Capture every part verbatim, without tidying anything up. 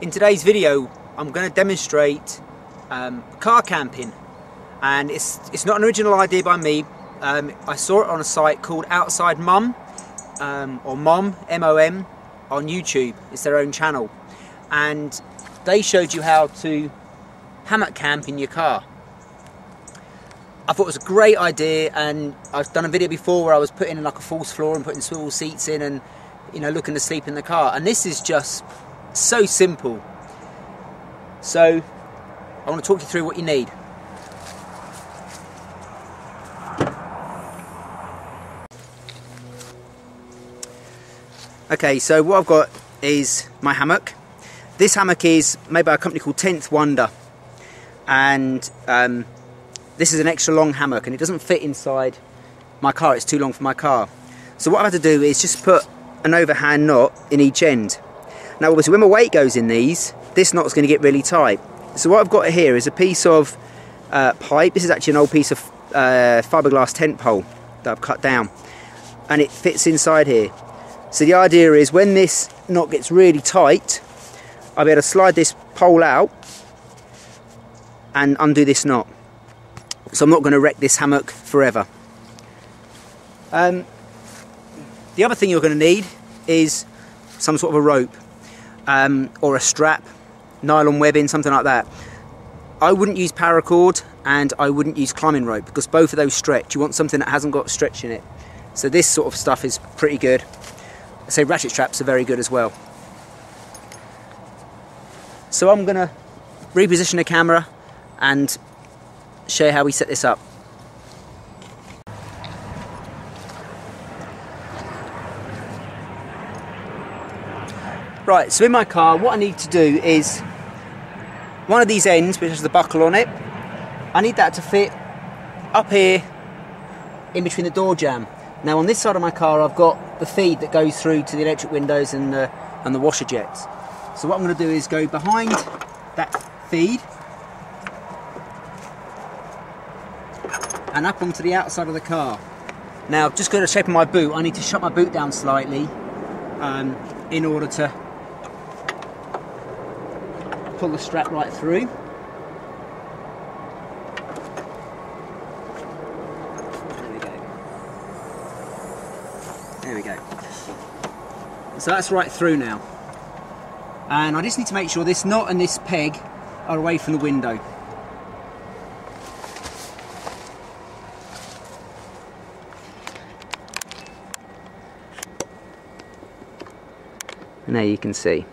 In today's video, I'm going to demonstrate um, car camping, and it's it's not an original idea by me. Um, I saw it on a site called Outside Mom, um, or Mom M O M, on YouTube. It's their own channel, and they showed you how to hammock camp in your car. I thought it was a great idea, and I've done a video before where I was putting in like a false floor and putting swivel seats in, and you know, looking to sleep in the car. And this is just so simple. So I want to talk you through what you need. Okay, so what I've got is my hammock. This hammock is made by a company called Tenth Wonder, and um, this is an extra long hammock, and it doesn't fit inside my car. It's too long for my car. So what I've had to do is just put an overhand knot in each end. Now obviously when my weight goes in these, this knot's going to get really tight. So what I've got here is a piece of uh, pipe. This is actually an old piece of uh, fiberglass tent pole that I've cut down, and it fits inside here. So the idea is when this knot gets really tight, I'll be able to slide this pole out and undo this knot. So I'm not going to wreck this hammock forever. Um, the other thing you're going to need is some sort of a rope. Um, or a strap, nylon webbing, something like that. I wouldn't use paracord, and I wouldn't use climbing rope, because both of those stretch. You want something that hasn't got stretch in it. So this sort of stuff is pretty good. I say ratchet straps are very good as well. So I'm gonna reposition the camera and show you how we set this up. Right, so in my car, what I need to do is one of these ends, which has the buckle on it, I need that to fit up here in between the door jamb. Now on this side of my car, I've got the feed that goes through to the electric windows and the, and the washer jets. So what I'm going to do is go behind that feed and up onto the outside of the car. Now, just going to shape my boot, I need to shut my boot down slightly um, in order to pull the strap right through. There we go. There we go. So that's right through now. And I just need to make sure this knot and this peg are away from the window. And there you can see.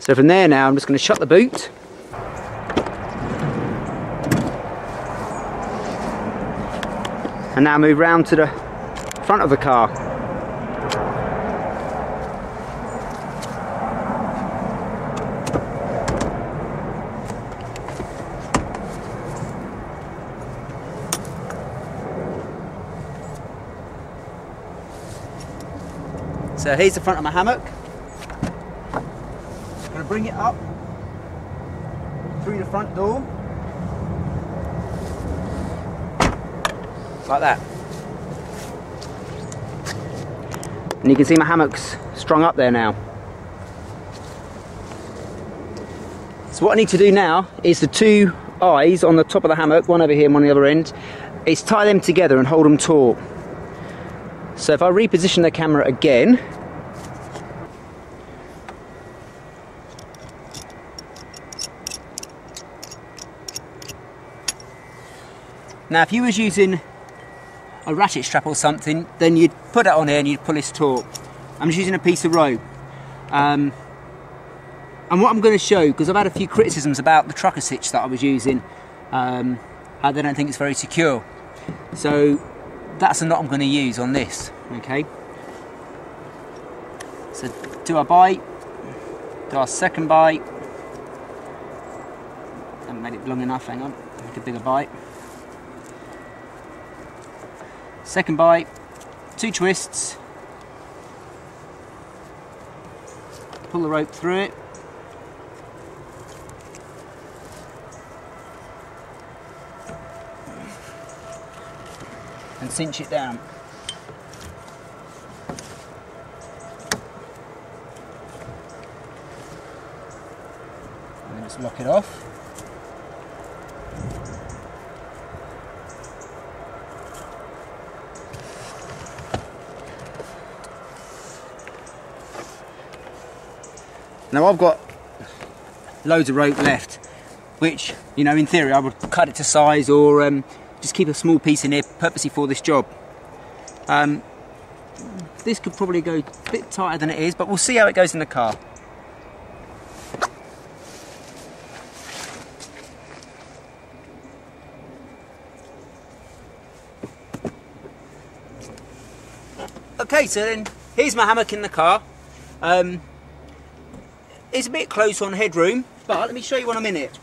So from there now, I'm just going to shut the boot. And now move round to the front of the car. So here's the front of my hammock. Bring it up through the front door, like that. And you can see my hammock's strung up there now. So what I need to do now is the two eyes on the top of the hammock, one over here and one on the other end, is tie them together and hold them taut. So if I reposition the camera again, now if you was using a ratchet strap or something, then you'd put that on here and you'd pull this taut. I'm just using a piece of rope. Um, and what I'm going to show, because I've had a few criticisms about the trucker hitch that I was using, um, I don't think it's very secure. So that's the knot I'm going to use on this, okay? So do our bite, do our second bite. Haven't made it long enough, hang on, make a bigger bite. Second bite, two twists, pull the rope through it, and cinch it down. Let's lock it off. Now I've got loads of rope left, which, you know, in theory I would cut it to size or um, just keep a small piece in here purposely for this job. Um, this could probably go a bit tighter than it is, but we'll see how it goes in the car. Okay, so then here's my hammock in the car. Um, It's a bit close on headroom, but let me show you what I'm in it.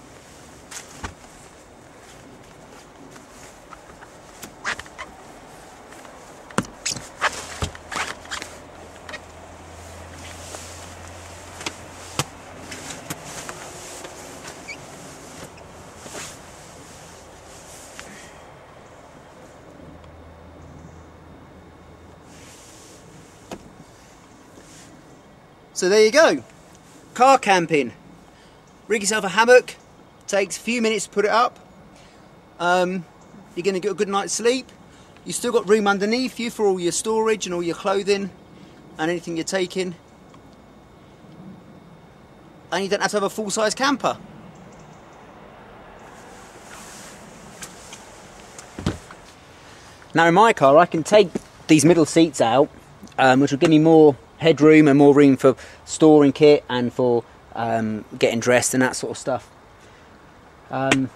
So there you go. Car camping. Rig yourself a hammock, takes a few minutes to put it up, um, you're going to get a good night's sleep, you've still got room underneath you for all your storage and all your clothing and anything you're taking, and you don't have to have a full-size camper. Now in my car I can take these middle seats out, um, which will give me more headroom and more room for storing kit and for um, getting dressed and that sort of stuff. Um,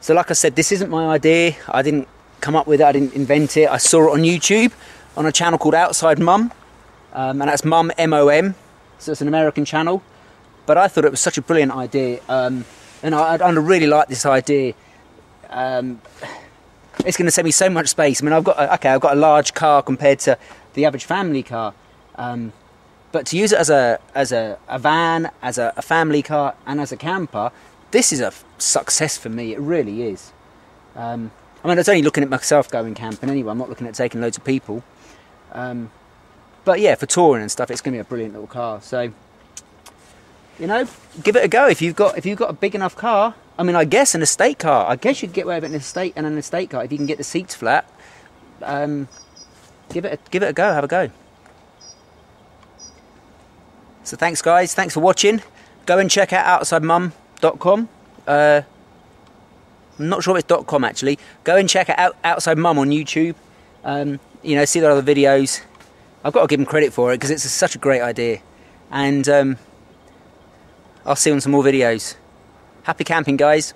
so like I said, this isn't my idea. I didn't come up with it, I didn't invent it. I saw it on YouTube on a channel called Outside Mom, um, and that's Mum, M O M, so it's an American channel. But I thought it was such a brilliant idea, um, and I, I really like this idea. Um, it's going to save me so much space. I mean, I've got a, okay, I've got a large car compared to the average family car, Um, but to use it as a as a, a van, as a, a family car, and as a camper, this is a success for me. It really is. Um, I mean, I was only looking at myself going camping anyway. I'm not looking at taking loads of people. Um, but yeah, for touring and stuff, it's going to be a brilliant little car. So, you know, give it a go if you've got if you've got a big enough car. I mean, I guess an estate car. I guess you'd get away with an estate and an estate car if you can get the seats flat. Um, give it a, give it a go. Have a go. So thanks guys, thanks for watching. Go and check out outside mom dot com. Uh, I'm not sure if it's .com actually. Go and check out Outside Mom on YouTube. Um, you know, see their other videos. I've got to give them credit for it because it's such a great idea. And um, I'll see you on some more videos. Happy camping guys.